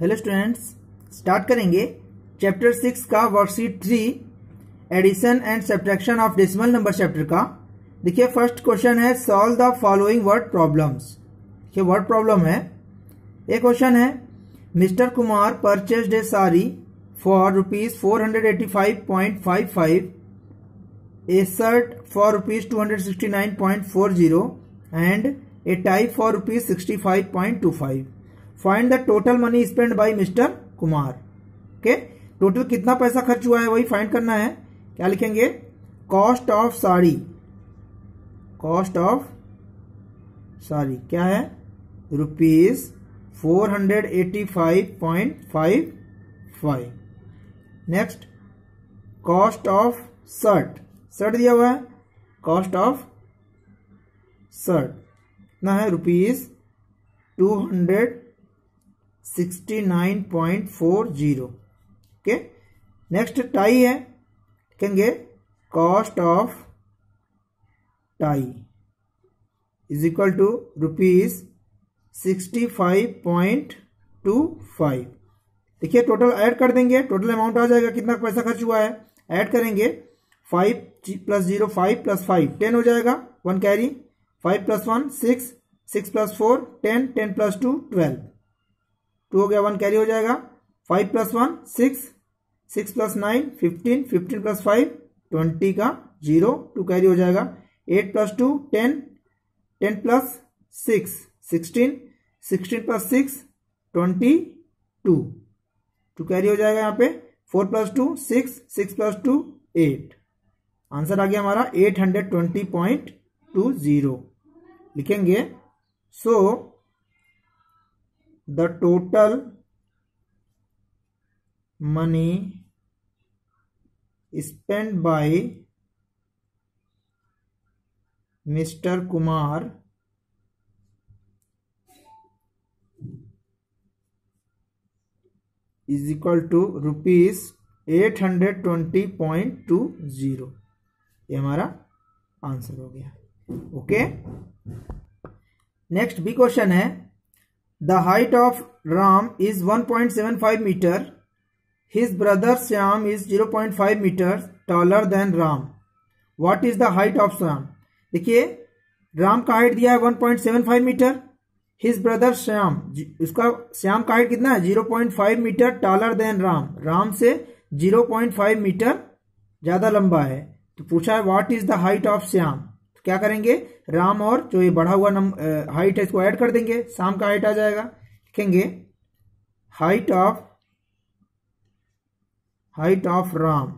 Hello students, start करेंगे chapter 6 का worksheet 3 addition and subtraction of decimal number chapter का। देखिए फर्स्ट क्वेश्चन है solve the following word problems. देखिए word problem है, एक क्वेश्चन है mister Kumar purchase a sari for rupees 485.55, a shirt for rupees 269.40 and a tie for rupees 65.25। Find the total money spend by mister Kumar. Okay, total कितना पैसा खर्च हुआ है वही फाइंड करना है। क्या लिखेंगे? Cost of sari, cost of sari क्या है? Rupees 485.55। Next cost of shirt, shirt दिया हुआ है, कॉस्ट ऑफ शर्ट कितना है? रुपीज 269.40। ओके, नेक्स्ट टाई है, कहेंगे cost of tie is equal to rupees 65.25। देखिए टोटल ऐड कर देंगे, टोटल अमाउंट आ जाएगा कितना पैसा खर्च हुआ है। ऐड करेंगे 5 + 0 5 + 5 10 हो जाएगा, 1 कैरी, 5 + 1 6, 6 + 4 10, 10 + 2 12, 2 हो गया, 1 कैरी हो जाएगा, 5 + 1 6, 6 + 9 15, 15 + 5 20 का 0, 2 कैरी हो जाएगा, 8 + 2 10, 10 + 6 16, 16 + 6 22, 2 कैरी हो जाएगा यहाँ पे, 4 + 2 6, 6 + 2 8। आंसर आ गया हमारा 820.20। लिखेंगे so the total money spend by mister Kumar is equal to rupees 820.20। ये हमारा आंसर हो गया। ओके, नेक्स्ट बी क्वेश्चन है the height of Ram is 1.75 meter, his brother Shyam is 0.5 meter taller than Ram, what is the height of Shyam? देखिए राम का height दिया है 1.75 meter, his brother Shyam, उसका श्याम का हाइट कितना है? 0.5 meter taller than Ram, Ram से 0.5 मीटर ज्यादा लंबा है। तो पूछा है what is the height of Shyam. क्या करेंगे? राम और जो ये बढ़ा हुआ हाइट है इसको ऐड कर देंगे, शाम का हाइट आ जाएगा। लिखेंगे height of Ram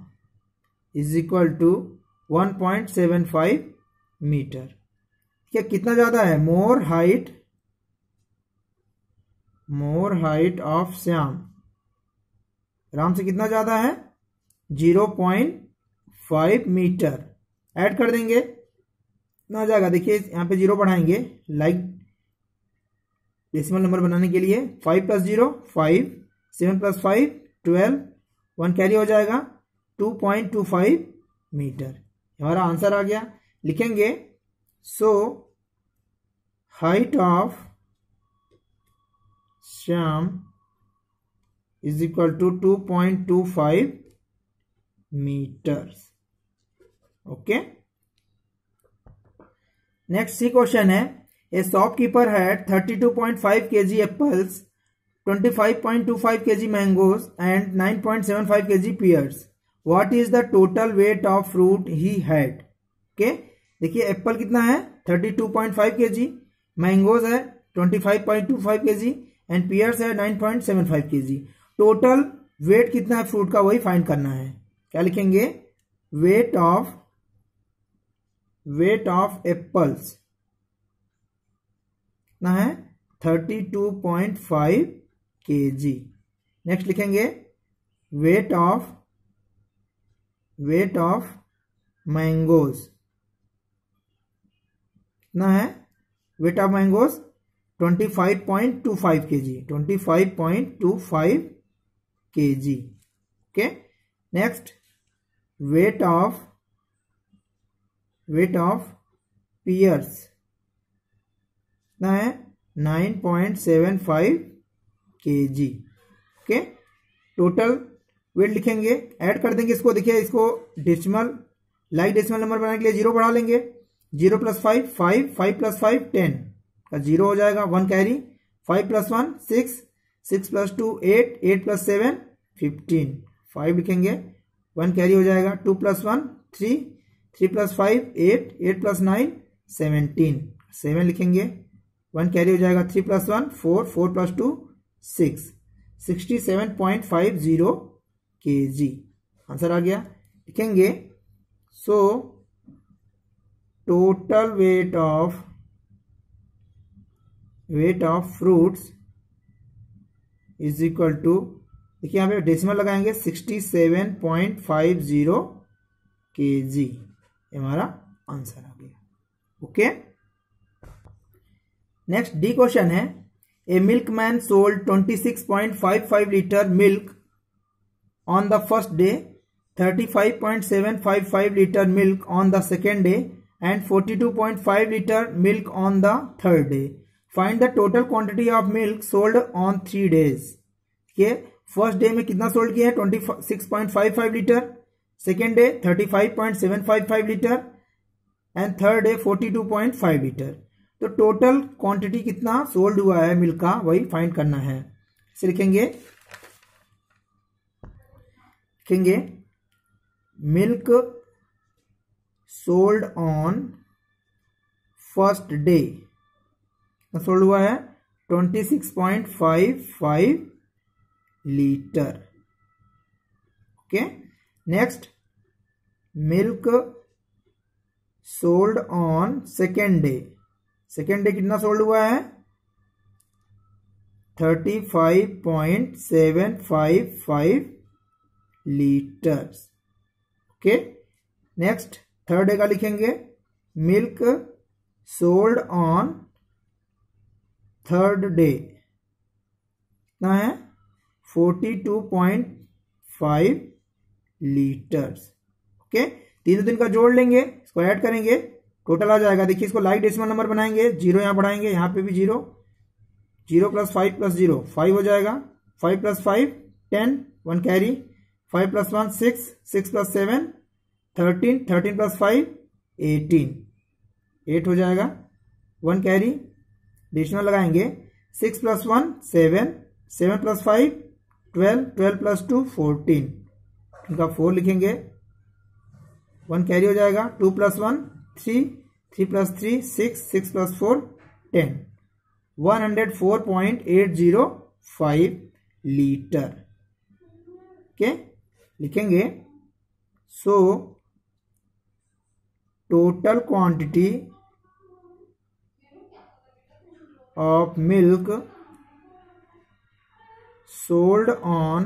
is equal to 1.75 meter. क्या कितना ज्यादा है? More height of Shyam Ram से कितना ज्यादा है? 0.5 मीटर। ऐड कर देंगे ना आ जाएगा, देखिए यहाँ पे 0 बढ़ाएंगे लाइक डेसिमल नंबर बनाने के लिए, 5 + 0 5, 7 + 5 12, 1 कैरी हो जाएगा, 2.25 मीटर। हमारा आंसर आ गया। लिखेंगे so height of Shyam is equal to 2.25 meters. Okay, next C question है a shopkeeper had 32.5 kg apples, 25.25 kg mangoes and 9.75 kg pears, what is the total weight of fruit he had? Okay, देखिए apple कितना है? 32.5 kg, mangoes है 25.25 kg and pears है 9.75 kg। Total weight कितना है fruit का वही फाइंड करना है। क्या लिखेंगे? वेट ऑफ एप्पल्स कितना है? 32.5 kg। नेक्स्ट लिखेंगे वेट ऑफ मैंगोज कितना है? Weight of mangoes 25.25 kg, 25.25 kg। Okay, next weight of pears कितना है? 9.75 kg। के टोटल वेट लिखेंगे, ऐड कर देंगे इसको। देखिए इसको डेसिमल लाइक डेसिमल नंबर बनाने के लिए जीरो बढ़ा लेंगे, 0 + 5 5 5 + 5 10 का जीरो हो जाएगा, 1 कैरी, 5 + 1 6 6 + 2 8 8 + 7 15, 5 लिखेंगे, 1 कैरी हो जाएगा, 2 + 1 3 3 + 5 8 8 + 9 17, 7 लिखेंगे, 1 कैरी हो जाएगा, 3 + 1 4 4 + 2 6, 67.50 kg आंसर आ गया। लिखेंगे so total weight of fruits is equal to, देखिए यहाँ पे डेसिमल लगाएंगे, 67.50 kg, ये हमारा आंसर आ गया। ओके, नेक्स्ट डी क्वेश्चन है, a milkman sold 26.55 litre milk on the first day, 35.755 litre milk on the second day and 42.5 liter milk on the third day. Find the total quantity of milk sold on 3 days. ठीक है, first day में कितना sold किया है, 26.55 litre, second day 35.755 litre and third day 42.5 litre. तो total quantity कितना sold हुआ है मिल्क का, वही फाइंड करना है। इसे लिखेंगे milk sold on first day sold हुआ है 26.55 litre. Okay, next milk sold on second day, second day कितना सोल्ड हुआ है, 35.755 litre. Okay, next third day का लिखेंगे, milk sold on third day कितना है, 42.5 लीटर्स। ओके, तीनों दिन का जोड़ लेंगे, इसको ऐड करेंगे, टोटल आ जाएगा। देखिए इसको लाइक डेसिमल नंबर बनाएंगे, जीरो यहाँ बढ़ाएंगे, यहाँ पे भी जीरो, 0 + 5 + 0 5 हो जाएगा, 5 + 5 10, 1 कैरी, 5 + 1 6 6 + 7 13, 13 + 5 18, 8 हो जाएगा, 1 कैरी, डेसिमल लगाएंगे, 6 + 1 7 7 + 5 12, 12 + 2 14, इनका 4 लिखेंगे, 1 कैरी हो जाएगा, 2 + 1 3 3 + 3 6, 6 + 4 10, 104.805 लीटर। ओके, लिखेंगे सो total quantity of milk sold on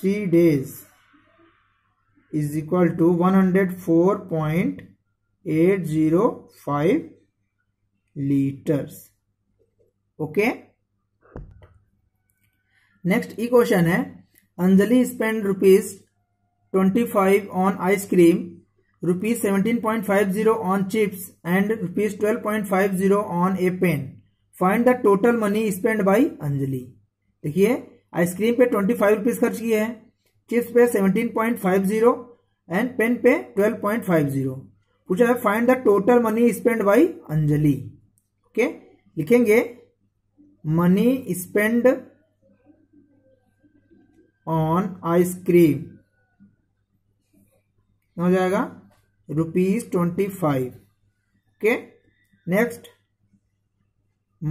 3 days is equal to 104.805 liters. Okay, next ये question है, Anjali spend ₹25 on ice cream, ₹17.50 on chips and ₹12.50 on a pen. Find the total money spent by Anjali. देखिए ice cream पे ₹25 खर्च किए हैं, chips पे 17.50 and pen पे 12.50। पूछा है find the total money spend by Anjali. Okay, लिखेंगे मनी स्पेंड ऑन आइसक्रीम हो जाएगा ₹25। Okay, next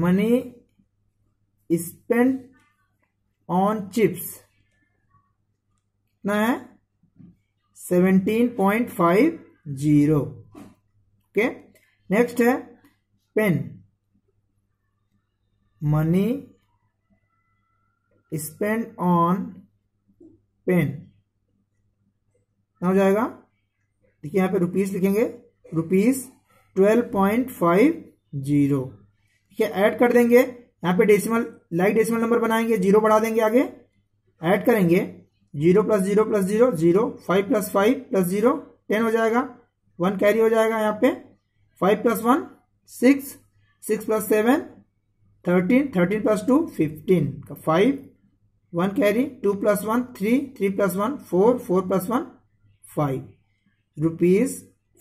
money spend on chips कितना है, 17.50। ओके, नेक्स्ट है pen, money spend on pen हो जाएगा, देखिए यहाँ पे रुपीस लिखेंगे, ₹12.50। ठीक है, ऐड कर देंगे, यहाँ पे डेसिमल लाइक डेसिमल नंबर बनाएंगे, जीरो बढ़ा देंगे आगे, ऐड करेंगे, 0 + 0 + 0 0, 5 + 5 + 0 10 हो जाएगा, 1 कैरी हो जाएगा, यहाँ पे 5 + 1 6 6 + 7 13, 13 + 2 15 का 5, 1 कैरी, 2 + 1 3, 3 + 1 4, 4 + 1 5,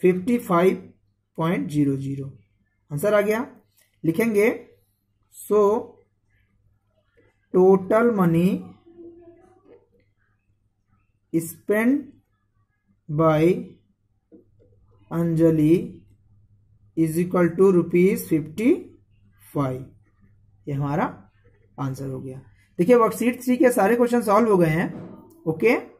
₹55.00 आंसर आ गया। लिखेंगे so total money spend by Anjali is equal to ₹55, ये हमारा आंसर हो गया। देखिए वर्कशीट 3 के सारे क्वेश्चन सॉल्व हो गए हैं। ओके।